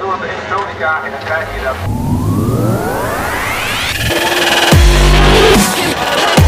door de elektronica en dan krijg je dat.